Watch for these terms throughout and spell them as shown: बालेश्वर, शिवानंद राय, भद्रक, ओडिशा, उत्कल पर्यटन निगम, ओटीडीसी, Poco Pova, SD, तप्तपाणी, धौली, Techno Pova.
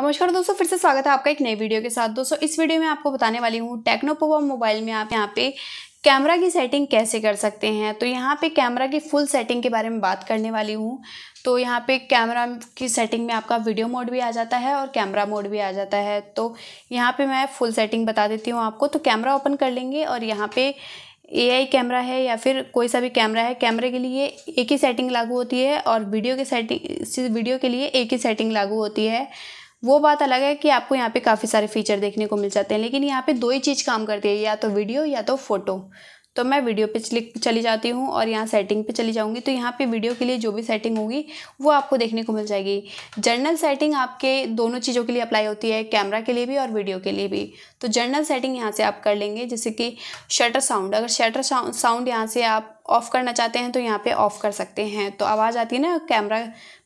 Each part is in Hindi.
नमस्कार दोस्तों, फिर से स्वागत है आपका एक नई वीडियो के साथ। दोस्तों इस वीडियो में आपको बताने वाली हूँ टेक्नो पोवा मोबाइल में आप यहाँ पे कैमरा की सेटिंग कैसे कर सकते हैं। तो यहाँ पे कैमरा की फुल सेटिंग के बारे में बात करने वाली हूँ। तो यहाँ पे कैमरा की सेटिंग में आपका वीडियो मोड भी आ जाता है और कैमरा मोड भी आ जाता है। तो यहाँ पे मैं फुल सेटिंग बता देती हूँ आपको। तो कैमरा ओपन कर लेंगे और यहाँ पे AI कैमरा है या फिर कोई सा भी कैमरा है, कैमरे के लिए एक ही सेटिंग लागू होती है और वीडियो के लिए एक ही सेटिंग लागू होती है। वो बात अलग है कि आपको यहाँ पे काफ़ी सारे फीचर देखने को मिल जाते हैं, लेकिन यहाँ पे दो ही चीज़ काम करती है, या तो वीडियो या तो फोटो। तो मैं वीडियो पे चली जाती हूँ और यहाँ सेटिंग पे चली जाऊँगी। तो यहाँ पे वीडियो के लिए जो भी सेटिंग होगी वो आपको देखने को मिल जाएगी। जनरल सेटिंग आपके दोनों चीज़ों के लिए अप्लाई होती है, कैमरा के लिए भी और वीडियो के लिए भी। तो जनरल सेटिंग यहाँ से आप कर लेंगे, जैसे कि शटर साउंड। अगर शटर साउंड यहाँ से आप ऑफ़ करना चाहते हैं तो यहाँ पे ऑफ़ कर सकते हैं। तो आवाज़ आती है ना कैमरा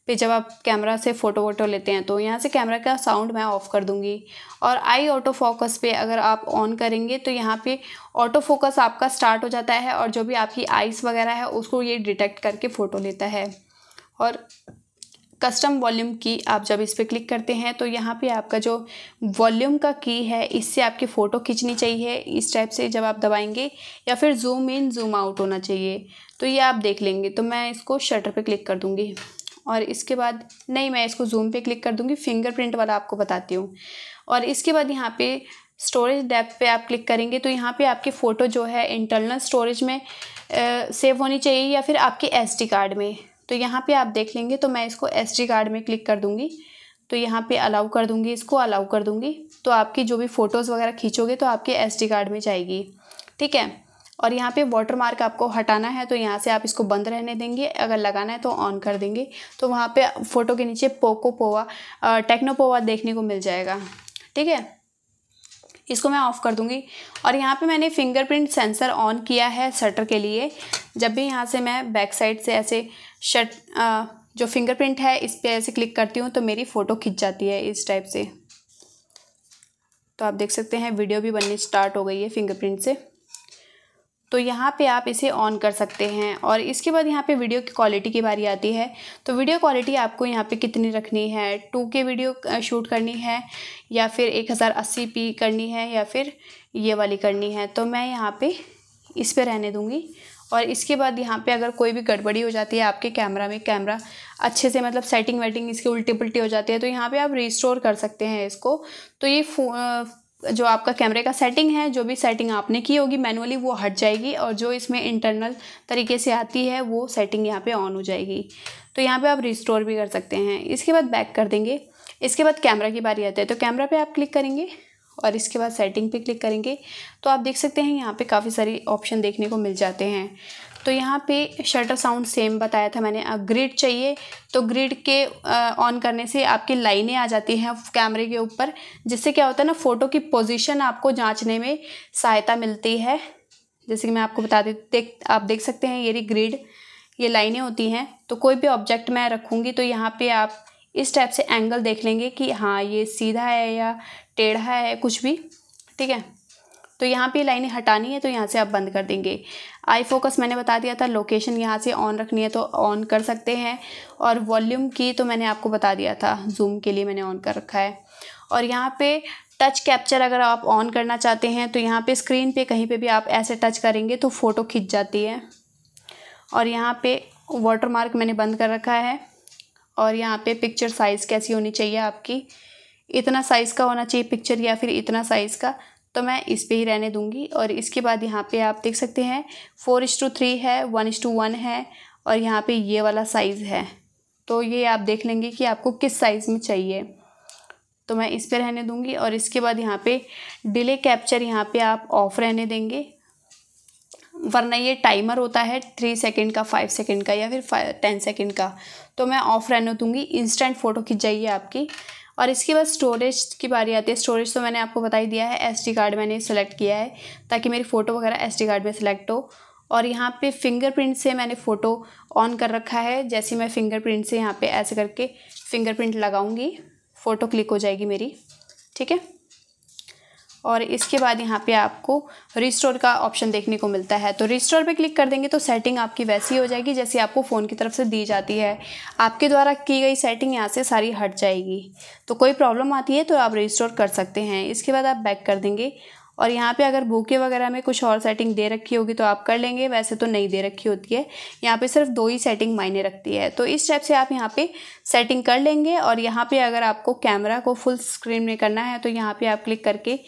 पे, जब आप कैमरा से फ़ोटो वोटो लेते हैं, तो यहाँ से कैमरा का साउंड मैं ऑफ़ कर दूँगी। और आई ऑटो फोकस पे अगर आप ऑन करेंगे तो यहाँ पे ऑटो फोकस आपका स्टार्ट हो जाता है और जो भी आपकी आइज़ वगैरह है उसको ये डिटेक्ट करके फ़ोटो लेता है। और कस्टम वॉल्यूम की, आप जब इस पर क्लिक करते हैं तो यहाँ पे आपका जो वॉल्यूम का की है इससे आपकी फ़ोटो खींचनी चाहिए। इस टाइप से जब आप दबाएंगे, या फिर जूम इन जूम आउट होना चाहिए, तो ये आप देख लेंगे। तो मैं इसको शटर पे क्लिक कर दूँगी और इसके बाद नहीं, मैं इसको जूम पे क्लिक कर दूँगी। फिंगरप्रिंट वाला आपको बताती हूँ। और इसके बाद यहाँ पे स्टोरेज डेप्थ पे आप क्लिक करेंगे तो यहाँ पे आपकी फ़ोटो जो है इंटरनल स्टोरेज में सेव होनी चाहिए या फिर आपके SD कार्ड में। तो यहाँ पे आप देख लेंगे। तो मैं इसको SD कार्ड में क्लिक कर दूँगी, तो यहाँ पे अलाउ कर दूँगी, इसको अलाउ कर दूँगी। तो आपकी जो भी फ़ोटोज़ वगैरह खींचोगे तो आपके SD कार्ड में जाएगी, ठीक है। और यहाँ पे वाटरमार्क आपको हटाना है तो यहाँ से आप इसको बंद रहने देंगे, अगर लगाना है तो ऑन कर देंगे। तो वहाँ पे फ़ोटो के नीचे पोको पोवा टेक्नो पोवा देखने को मिल जाएगा, ठीक है। इसको मैं ऑफ़ कर दूँगी। और यहाँ पे मैंने फिंगरप्रिंट सेंसर ऑन किया है शटर के लिए। जब भी यहाँ से मैं बैक साइड से ऐसे जो फिंगरप्रिंट है इस पर ऐसे क्लिक करती हूँ तो मेरी फ़ोटो खिंच जाती है इस टाइप से। तो आप देख सकते हैं वीडियो भी बननी स्टार्ट हो गई है फिंगरप्रिंट से। तो यहाँ पे आप इसे ऑन कर सकते हैं। और इसके बाद यहाँ पे वीडियो की क्वालिटी की बारी आती है। तो वीडियो क्वालिटी आपको यहाँ पे कितनी रखनी है, 2K वीडियो शूट करनी है या फिर 1080p करनी है या फिर ये वाली करनी है। तो मैं यहाँ पे इस पे रहने दूँगी। और इसके बाद यहाँ पे अगर कोई भी गड़बड़ी हो जाती है आपके कैमरा में, कैमरा अच्छे से मतलब सेटिंग वेटिंग इसकी उल्टी पुल्टी हो जाती है, तो यहाँ पर आप रिस्टोर कर सकते हैं इसको। तो ये जो आपका कैमरे का सेटिंग है, जो भी सेटिंग आपने की होगी मैनुअली, वो हट जाएगी और जो इसमें इंटरनल तरीके से आती है वो सेटिंग यहाँ पे ऑन हो जाएगी। तो यहाँ पे आप रिस्टोर भी कर सकते हैं। इसके बाद बैक कर देंगे। इसके बाद कैमरा की बारी आती है। तो कैमरा पे आप क्लिक करेंगे और इसके बाद सेटिंग पे क्लिक करेंगे तो आप देख सकते हैं यहाँ पर काफ़ी सारे ऑप्शन देखने को मिल जाते हैं। तो यहाँ पे शटर साउंड सेम बताया था मैंने। अब ग्रिड चाहिए तो ग्रिड के ऑन करने से आपकी लाइनें आ जाती हैं कैमरे के ऊपर, जिससे क्या होता है ना, फ़ोटो की पोजीशन आपको जांचने में सहायता मिलती है। जैसे कि मैं आपको बता देती, आप देख सकते हैं ये ग्रिड, ये लाइनें होती हैं। तो कोई भी ऑब्जेक्ट मैं रखूँगी तो यहाँ पर आप इस टाइप से एंगल देख लेंगे कि हाँ ये सीधा है या टेढ़ा है, कुछ भी, ठीक है। तो यहाँ पे लाइनें हटानी है तो यहाँ से आप बंद कर देंगे। आई फोकस मैंने बता दिया था, लोकेशन यहाँ से ऑन रखनी है तो ऑन कर सकते हैं। और वॉल्यूम की तो मैंने आपको बता दिया था, जूम के लिए मैंने ऑन कर रखा है। और यहाँ पे टच कैप्चर अगर आप ऑन करना चाहते हैं तो यहाँ पे स्क्रीन पे कहीं पे भी आप ऐसे टच करेंगे तो फ़ोटो खिंच जाती है। और यहाँ पर वाटरमार्क मैंने बंद कर रखा है। और यहाँ पर पिक्चर साइज़ कैसी होनी चाहिए आपकी, इतना साइज़ का होना चाहिए पिक्चर या फिर इतना साइज़ का, तो मैं इस पे ही रहने दूंगी। और इसके बाद यहाँ पे आप देख सकते हैं 4:3 है, 1:1 है और यहाँ पे ये वाला साइज़ है। तो ये आप देख लेंगे कि आपको किस साइज़ में चाहिए, तो मैं इस पे रहने दूंगी। और इसके बाद यहाँ पे डिले कैप्चर यहाँ पे आप ऑफ रहने देंगे, वरना ये टाइमर होता है 3 सेकेंड का, 5 सेकेंड का या फिर 10 सेकेंड का, तो मैं ऑफ रहने दूँगी। इंस्टेंट फ़ोटो खिंच जाइए आपकी। और इसके बाद स्टोरेज की बारी आती है। स्टोरेज तो मैंने आपको बता ही दिया है, SD कार्ड मैंने सेलेक्ट किया है ताकि मेरी फ़ोटो वगैरह SD कार्ड में सेलेक्ट हो। और यहाँ पे फिंगरप्रिंट से मैंने फ़ोटो ऑन कर रखा है। जैसे मैं फिंगरप्रिंट से यहाँ पे ऐसे करके फिंगरप्रिंट लगाऊंगी, फ़ोटो क्लिक हो जाएगी मेरी, ठीक है। और इसके बाद यहाँ पे आपको रिस्टोर का ऑप्शन देखने को मिलता है। तो रिस्टोर पे क्लिक कर देंगे तो सेटिंग आपकी वैसी हो जाएगी जैसी आपको फ़ोन की तरफ से दी जाती है। आपके द्वारा की गई सेटिंग यहाँ से सारी हट जाएगी। तो कोई प्रॉब्लम आती है तो आप रिस्टोर कर सकते हैं। इसके बाद आप बैक कर देंगे और यहाँ पे अगर भूखे वगैरह में कुछ और सेटिंग दे रखी होगी तो आप कर लेंगे, वैसे तो नहीं दे रखी होती है। यहाँ पे सिर्फ दो ही सेटिंग मायने रखती है। तो इस टाइप से आप यहाँ पे सेटिंग कर लेंगे। और यहाँ पे अगर आपको कैमरा को फुल स्क्रीन में करना है तो यहाँ पे आप क्लिक करके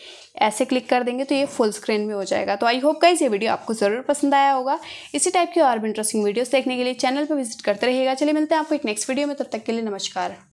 ऐसे क्लिक कर देंगे तो ये फुल स्क्रीन में हो जाएगा। तो आई होप गाइस ये वीडियो आपको ज़रूर पसंद आया होगा। इसी टाइप की और भी इंटरेस्टिंग वीडियोज़ देखने के लिए चैनल पर विजिट करते रहिएगा। चलिए मिलते हैं आपको एक नेक्स्ट वीडियो में, तब तक के लिए नमस्कार।